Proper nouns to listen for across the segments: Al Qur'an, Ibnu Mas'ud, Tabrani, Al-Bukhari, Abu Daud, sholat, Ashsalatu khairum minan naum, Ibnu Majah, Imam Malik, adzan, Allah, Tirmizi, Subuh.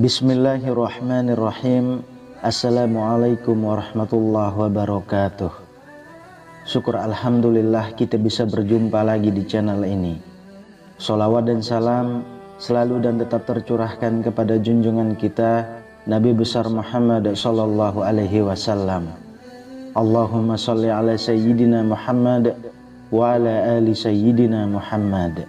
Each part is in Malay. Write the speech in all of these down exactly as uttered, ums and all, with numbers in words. Bismillahirrahmanirrahim. Assalamualaikum warahmatullahi wabarakatuh. Syukur alhamdulillah kita bisa berjumpa lagi di channel ini. Sholawat dan salam selalu dan tetap tercurahkan kepada junjungan kita Nabi besar Muhammad sallallahu alaihi wasallam. Allahumma shalli ala sayyidina Muhammad wa ala ali sayyidina Muhammad.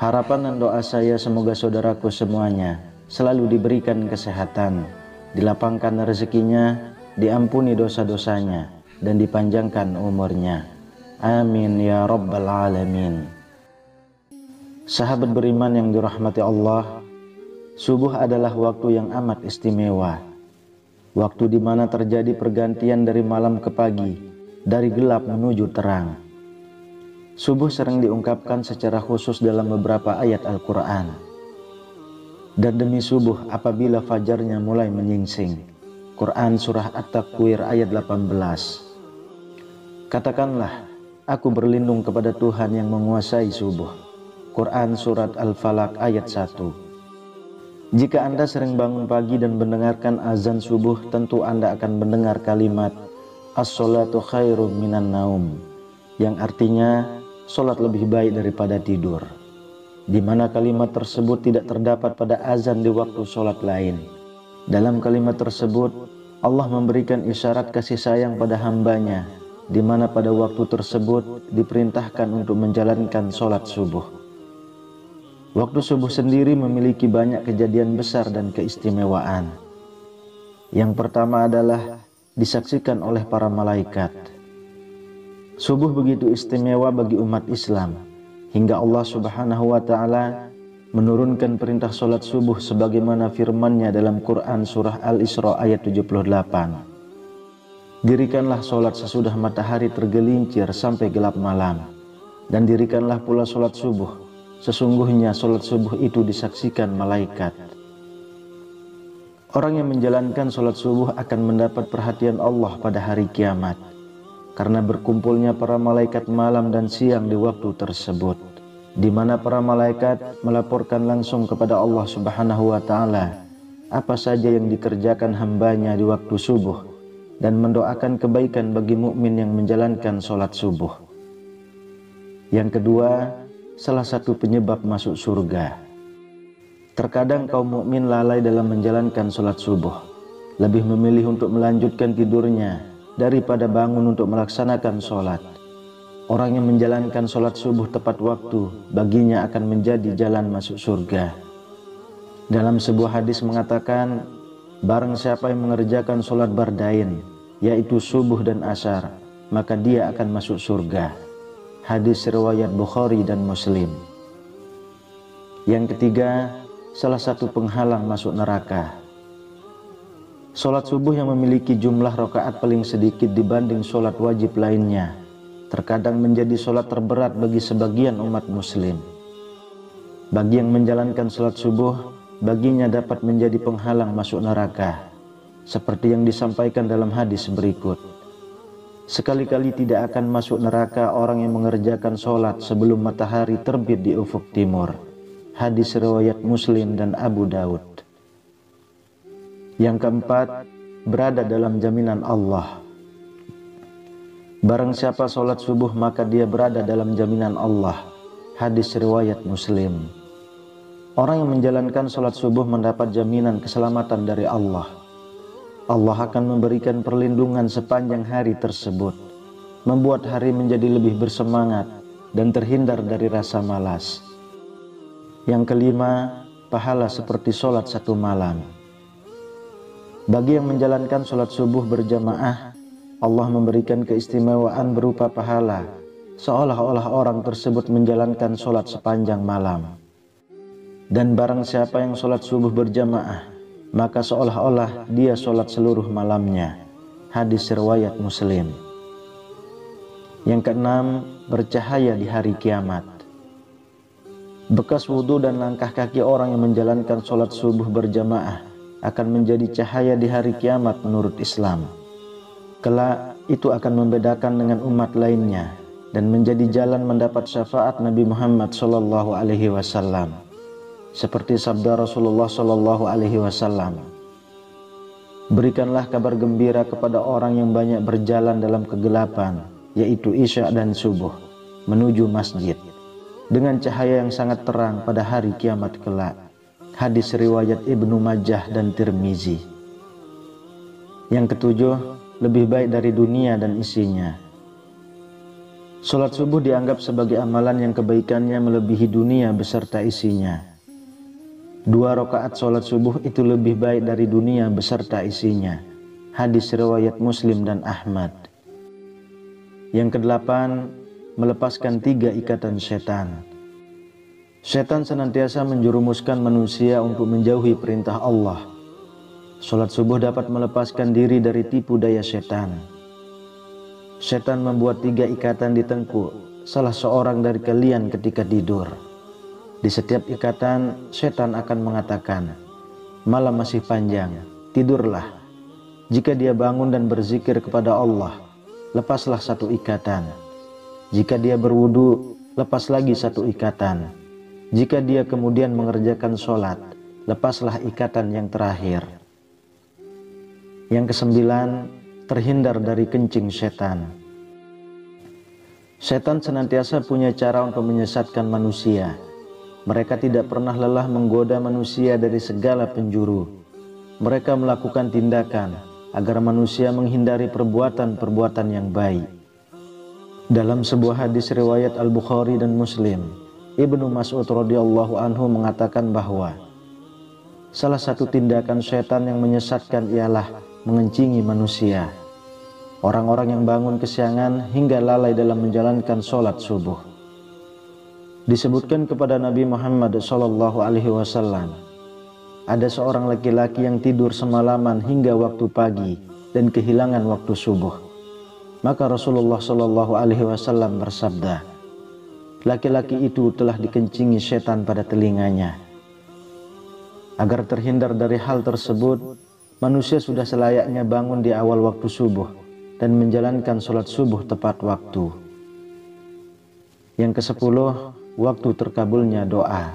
Harapan dan doa saya semoga saudaraku semuanya selalu diberikan kesehatan, dilapangkan rezekinya, diampuni dosa-dosanya, dan dipanjangkan umurnya. Amin ya rabbal alamin. Sahabat beriman yang dirahmati Allah, subuh adalah waktu yang amat istimewa. Waktu di mana terjadi pergantian dari malam ke pagi, dari gelap menuju terang. Subuh sering diungkapkan secara khusus dalam beberapa ayat Al-Qur'an. Dan demi subuh apabila fajarnya mulai menyingsing. Quran Surah At Takwir ayat delapan belas. Katakanlah, aku berlindung kepada Tuhan yang menguasai subuh. Quran Surah Al Falaq ayat satu. Jika Anda sering bangun pagi dan mendengarkan azan subuh, tentu Anda akan mendengar kalimat Ashsalatu khairum minan naum, yang artinya solat lebih baik daripada tidur. Di mana kalimat tersebut tidak terdapat pada azan di waktu sholat lain. Dalam kalimat tersebut, Allah memberikan isyarat kasih sayang pada hambanya, di mana pada waktu tersebut diperintahkan untuk menjalankan sholat subuh. Waktu subuh sendiri memiliki banyak kejadian besar dan keistimewaan. Yang pertama adalah disaksikan oleh para malaikat. Subuh begitu istimewa bagi umat Islam, hingga Allah subhanahu wa ta'ala menurunkan perintah sholat subuh sebagaimana firman-Nya dalam Quran Surah Al-Isra ayat tujuh puluh delapan. Dirikanlah sholat sesudah matahari tergelincir sampai gelap malam, dan dirikanlah pula sholat subuh. Sesungguhnya sholat subuh itu disaksikan malaikat. Orang yang menjalankan sholat subuh akan mendapat perhatian Allah pada hari kiamat, karena berkumpulnya para malaikat malam dan siang di waktu tersebut, di mana para malaikat melaporkan langsung kepada Allah subhanahu wa ta'ala apa saja yang dikerjakan hambanya di waktu subuh, dan mendoakan kebaikan bagi mukmin yang menjalankan sholat subuh. Yang kedua, salah satu penyebab masuk surga. Terkadang kaum mukmin lalai dalam menjalankan sholat subuh, lebih memilih untuk melanjutkan tidurnya daripada bangun untuk melaksanakan sholat. Orang yang menjalankan sholat subuh tepat waktu baginya akan menjadi jalan masuk surga. Dalam sebuah hadis mengatakan, barang siapa yang mengerjakan sholat bardain, yaitu subuh dan asar, maka dia akan masuk surga. Hadis riwayat Bukhari dan Muslim. Yang ketiga, salah satu penghalang masuk neraka. Sholat subuh yang memiliki jumlah rakaat paling sedikit dibanding sholat wajib lainnya, terkadang menjadi sholat terberat bagi sebagian umat muslim. Bagi yang menjalankan sholat subuh, baginya dapat menjadi penghalang masuk neraka, seperti yang disampaikan dalam hadis berikut. Sekali-kali tidak akan masuk neraka orang yang mengerjakan sholat sebelum matahari terbit di ufuk timur. Hadis riwayat Muslim dan Abu Daud. Yang keempat, berada dalam jaminan Allah. Barang siapa sholat subuh maka dia berada dalam jaminan Allah. Hadis riwayat Muslim. Orang yang menjalankan sholat subuh mendapat jaminan keselamatan dari Allah. Allah akan memberikan perlindungan sepanjang hari tersebut, membuat hari menjadi lebih bersemangat dan terhindar dari rasa malas. Yang kelima, pahala seperti sholat satu malam. Bagi yang menjalankan sholat subuh berjamaah, Allah memberikan keistimewaan berupa pahala, seolah-olah orang tersebut menjalankan sholat sepanjang malam. Dan barang siapa yang sholat subuh berjamaah, maka seolah-olah dia sholat seluruh malamnya. Hadis riwayat Muslim. Yang keenam, bercahaya di hari kiamat. Bekas wudhu dan langkah kaki orang yang menjalankan sholat subuh berjamaah akan menjadi cahaya di hari kiamat menurut Islam. Kelak itu akan membedakan dengan umat lainnya dan menjadi jalan mendapat syafaat Nabi Muhammad sallallahu alaihi wasallam. seperti sabda Rasulullah Shallallahu Alaihi Wasallam, berikanlah kabar gembira kepada orang yang banyak berjalan dalam kegelapan, yaitu isya dan subuh, menuju masjid dengan cahaya yang sangat terang pada hari kiamat kelak. Hadis riwayat Ibnu Majah dan Tirmizi. Yang ketujuh, lebih baik dari dunia dan isinya. Salat subuh dianggap sebagai amalan yang kebaikannya melebihi dunia beserta isinya. Dua rakaat salat subuh itu lebih baik dari dunia beserta isinya. Hadis riwayat Muslim dan Ahmad. Yang kedelapan, melepaskan tiga ikatan setan. Setan senantiasa menjerumuskan manusia untuk menjauhi perintah Allah. Salat subuh dapat melepaskan diri dari tipu daya setan. Setan membuat tiga ikatan di tengkuk salah seorang dari kalian ketika tidur. Di setiap ikatan, setan akan mengatakan, malam masih panjang, tidurlah. Jika dia bangun dan berzikir kepada Allah, lepaslah satu ikatan. Jika dia berwudu, lepas lagi satu ikatan. Jika dia kemudian mengerjakan sholat, lepaslah ikatan yang terakhir. Yang kesembilan, terhindar dari kencing setan. Setan senantiasa punya cara untuk menyesatkan manusia. Mereka tidak pernah lelah menggoda manusia dari segala penjuru. Mereka melakukan tindakan agar manusia menghindari perbuatan-perbuatan yang baik. Dalam sebuah hadis riwayat Al-Bukhari dan Muslim, Ibnu Mas'ud radhiyallahu anhu mengatakan bahwa salah satu tindakan setan yang menyesatkan ialah mengencingi manusia. Orang-orang yang bangun kesiangan hingga lalai dalam menjalankan sholat subuh. Disebutkan kepada Nabi Muhammad Shallallahu Alaihi Wasallam, ada seorang laki-laki yang tidur semalaman hingga waktu pagi dan kehilangan waktu subuh. Maka Rasulullah Shallallahu Alaihi Wasallam bersabda, laki-laki itu telah dikencingi setan pada telinganya. Agar terhindar dari hal tersebut, manusia sudah selayaknya bangun di awal waktu subuh dan menjalankan sholat subuh tepat waktu. Yang kesepuluh, waktu terkabulnya doa.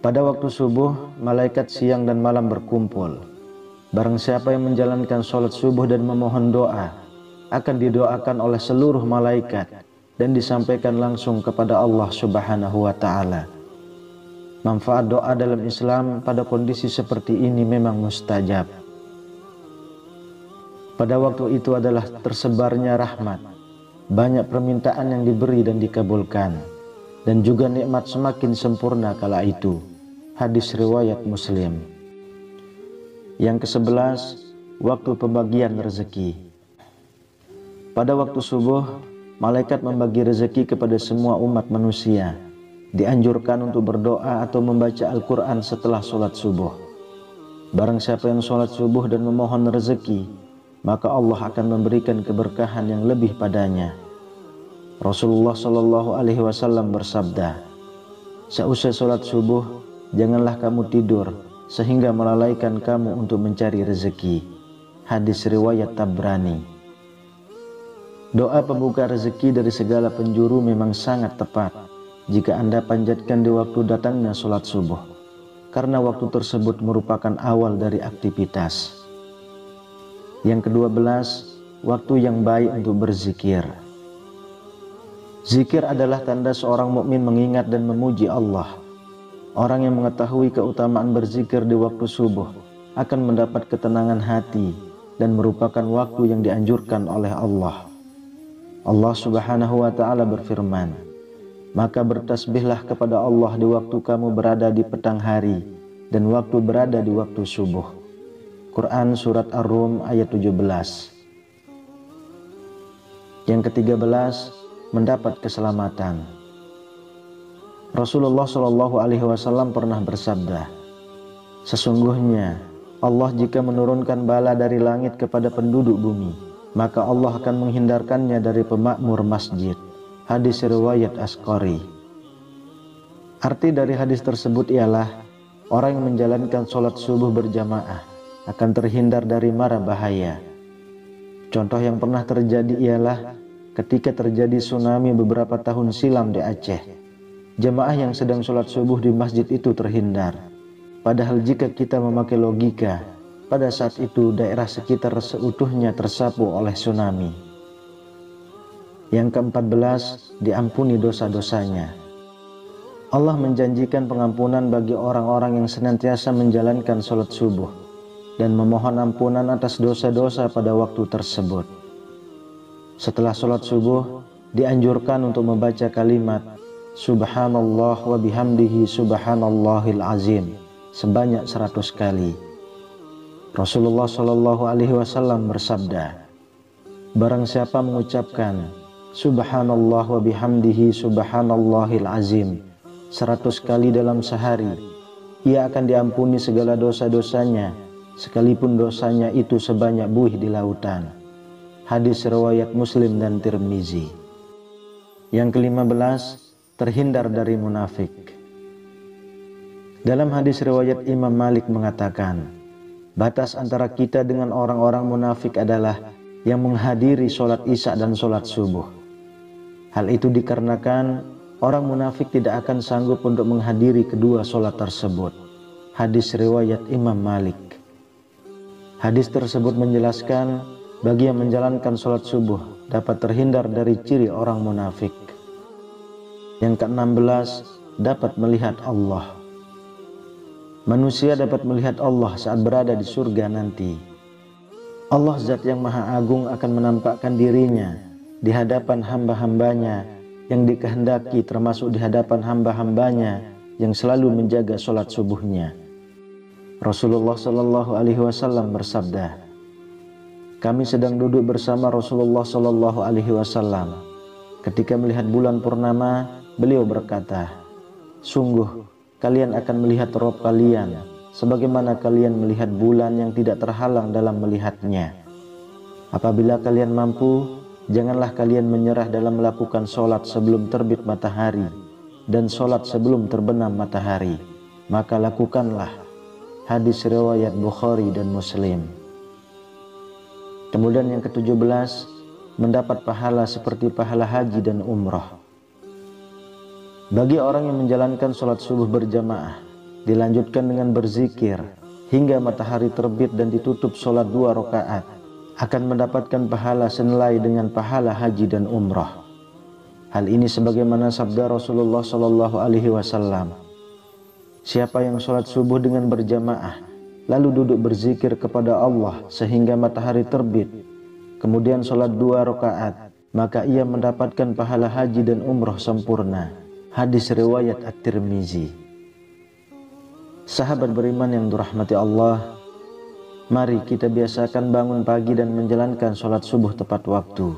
Pada waktu subuh, malaikat siang dan malam berkumpul. Barang siapa yang menjalankan sholat subuh dan memohon doa, akan didoakan oleh seluruh malaikat dan disampaikan langsung kepada Allah Subhanahu wa Ta'ala. Manfaat doa dalam Islam pada kondisi seperti ini memang mustajab. Pada waktu itu adalah tersebarnya rahmat, banyak permintaan yang diberi dan dikabulkan, dan juga nikmat semakin sempurna kala itu. Hadis riwayat Muslim. Yang kesebelas, waktu pembagian rezeki. Pada waktu subuh, malaikat membagi rezeki kepada semua umat manusia. Dianjurkan untuk berdoa atau membaca Al-Qur'an setelah sholat subuh. Barang siapa yang sholat subuh dan memohon rezeki, maka Allah akan memberikan keberkahan yang lebih padanya. Rasulullah Shallallahu Alaihi Wasallam bersabda, seusai sholat subuh, janganlah kamu tidur sehingga melalaikan kamu untuk mencari rezeki. Hadis riwayat Tabrani. Doa pembuka rezeki dari segala penjuru memang sangat tepat jika Anda panjatkan di waktu datangnya sholat subuh, karena waktu tersebut merupakan awal dari aktivitas. Yang kedua belas, waktu yang baik untuk berzikir. Zikir adalah tanda seorang mukmin mengingat dan memuji Allah. Orang yang mengetahui keutamaan berzikir di waktu subuh akan mendapat ketenangan hati dan merupakan waktu yang dianjurkan oleh Allah. Allah Subhanahu wa Ta'ala berfirman, maka bertasbihlah kepada Allah di waktu kamu berada di petang hari dan waktu berada di waktu subuh. Quran Surat Ar-Rum ayat tujuh belas. Yang ketiga belas, mendapat keselamatan. Rasulullah Shallallahu Alaihi Wasallam pernah bersabda, sesungguhnya Allah jika menurunkan bala dari langit kepada penduduk bumi, maka Allah akan menghindarkannya dari pemakmur masjid. Hadis riwayat Asqari. Arti dari hadis tersebut ialah orang yang menjalankan sholat subuh berjamaah akan terhindar dari mara bahaya. Contoh yang pernah terjadi ialah ketika terjadi tsunami beberapa tahun silam di Aceh. jemaah yang sedang sholat subuh di masjid itu terhindar. Padahal jika kita memakai logika, pada saat itu daerah sekitar seutuhnya tersapu oleh tsunami. Yang keempat belas, diampuni dosa-dosanya. Allah menjanjikan pengampunan bagi orang-orang yang senantiasa menjalankan sholat subuh dan memohon ampunan atas dosa-dosa pada waktu tersebut. Setelah sholat subuh, dianjurkan untuk membaca kalimat Subhanallah wa bihamdihi subhanallahil azim sebanyak seratus kali. Rasulullah Shallallahu Alaihi Wasallam bersabda, barang siapa mengucapkan Subhanallah wa bihamdihi subhanallahil azim seratus kali dalam sehari, ia akan diampuni segala dosa-dosanya, sekalipun dosanya itu sebanyak buih di lautan. Hadis riwayat Muslim dan Tirmizi. Yang kelima belas, terhindar dari munafik. Dalam hadis riwayat Imam Malik mengatakan, batas antara kita dengan orang-orang munafik adalah yang menghadiri sholat isya dan sholat subuh. Hal itu dikarenakan orang munafik tidak akan sanggup untuk menghadiri kedua sholat tersebut. Hadis riwayat Imam Malik. Hadis tersebut menjelaskan bagi yang menjalankan sholat subuh dapat terhindar dari ciri orang munafik. Yang keenam belas, dapat melihat Allah. Manusia dapat melihat Allah saat berada di surga nanti. Allah Zat yang Maha Agung akan menampakkan dirinya di hadapan hamba-hambanya yang dikehendaki, termasuk di hadapan hamba-hambanya yang selalu menjaga sholat subuhnya. Rasulullah Shallallahu Alaihi Wasallam bersabda, kami sedang duduk bersama Rasulullah Shallallahu Alaihi Wasallam. Ketika melihat bulan purnama, beliau berkata, sungguh kalian akan melihat Rabb kalian, sebagaimana kalian melihat bulan yang tidak terhalang dalam melihatnya. Apabila kalian mampu, janganlah kalian menyerah dalam melakukan sholat sebelum terbit matahari dan sholat sebelum terbenam matahari, maka lakukanlah. Hadis riwayat Bukhari dan Muslim. Kemudian yang ketujuh belas, mendapat pahala seperti pahala haji dan umrah. Bagi orang yang menjalankan sholat subuh berjamaah, dilanjutkan dengan berzikir hingga matahari terbit dan ditutup sholat dua rakaat, akan mendapatkan pahala senilai dengan pahala haji dan umrah. Hal ini sebagaimana sabda Rasulullah Shallallahu Alaihi Wasallam, siapa yang sholat subuh dengan berjamaah lalu duduk berzikir kepada Allah sehingga matahari terbit, kemudian sholat dua rakaat, maka ia mendapatkan pahala haji dan umrah sempurna. Hadis riwayat At-Tirmizi. Sahabat beriman yang dirahmati Allah, mari kita biasakan bangun pagi dan menjalankan sholat subuh tepat waktu.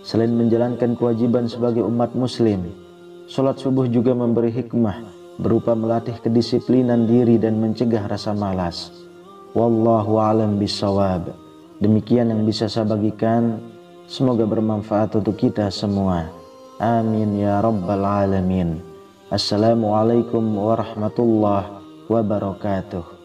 Selain menjalankan kewajiban sebagai umat muslim, sholat subuh juga memberi hikmah berupa melatih kedisiplinan diri dan mencegah rasa malas. Wallahu a'lam bishawab. Demikian yang bisa saya bagikan, semoga bermanfaat untuk kita semua. Amin ya rabbal alamin. Assalamualaikum warahmatullahi wabarakatuh.